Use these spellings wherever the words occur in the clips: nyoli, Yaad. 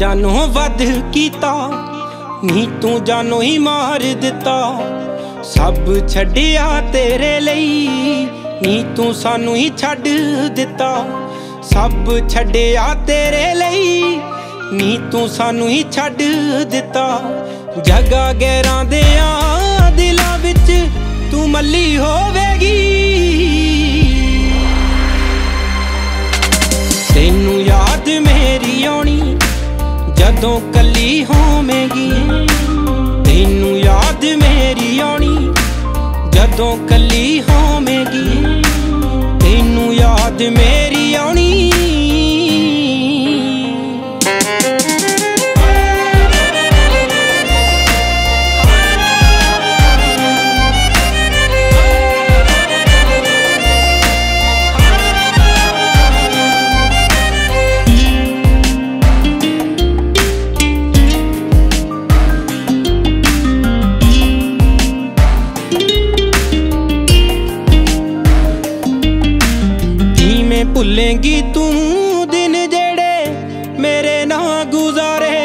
जानो वध कीता नी तू जानो ही मार दिता। सब छड़िया तेरे लई नी तू सानू ही छड़ दिता। सब छड़िया तेरे लई नी तू सानू ही छड़ दिता। जगा गैरां दे दिलां विच तू मल्ली होवेगी। तेनू याद मेरी आनी जदों कली होवेगी। तेनू याद मेरी आनी जदों कली होवेगी। तेनू याद मेरी आनी। भुलेंगी तू दिन जेड़े मेरे ना गुजारे।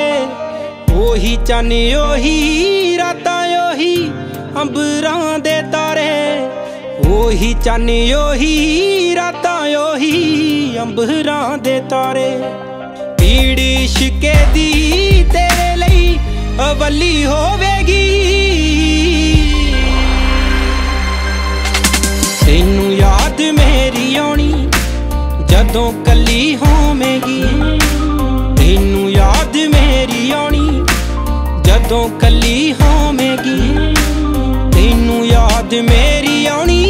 ओही चन ओही रातां ओही अंबरां दे तारे। ओही चन ओही रातां ओही अंबरां दे तारे। पीड़ी शिके दी तेरे लई अवली होवेगी। तेनू याद मेरी आनी जदों कली होवेगी। तेनू याद मेरी आनी जदों कली होवेगी। तेनू याद मेरी आनी।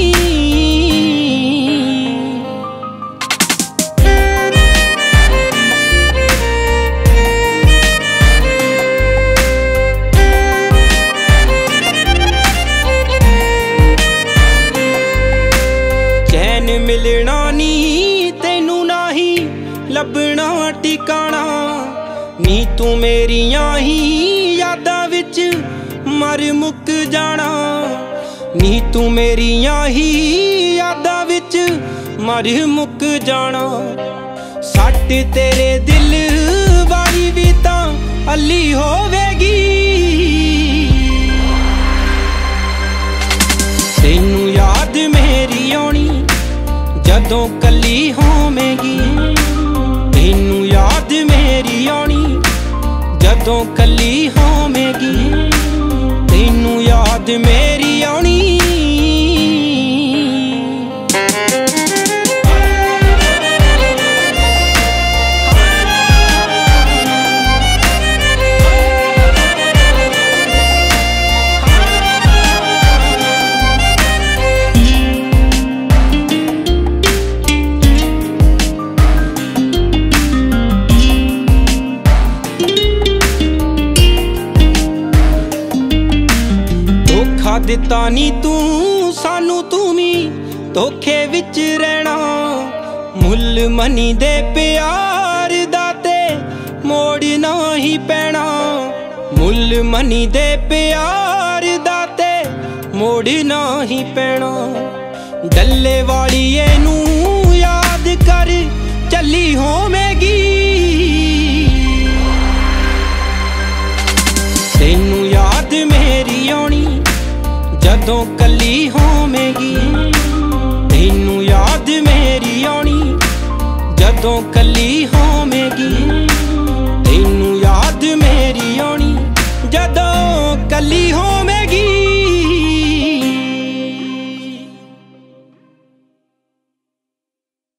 चैन मिलना नहीं लभना टिकाणा नी तू मेरियां ही यादां विच मर मुक जाना। नी तू मेरियां ही यादां विच मर मुक जाना। सट तेरे दिल वाली भी तां अली होवेगी। तेनू याद मेरी आनी जदों कली होवेगी। तेनू याद मेरी आनी जदों कली होवेगी। तेनू याद मेरी आनी। दिता नी तू सानू तूमी धोखे विच रहना। मुल मनी दे प्यार दा ते मोड़ना ही पैना। मुल मनी दे प्यार दा ते मोड़ना ही पैना। डल्ले वालिए नू याद कर चली होवेगी। तेनू याद मेरी आनी जदों कली होवेगी। तेनू याद मेरी आनी जदों कली।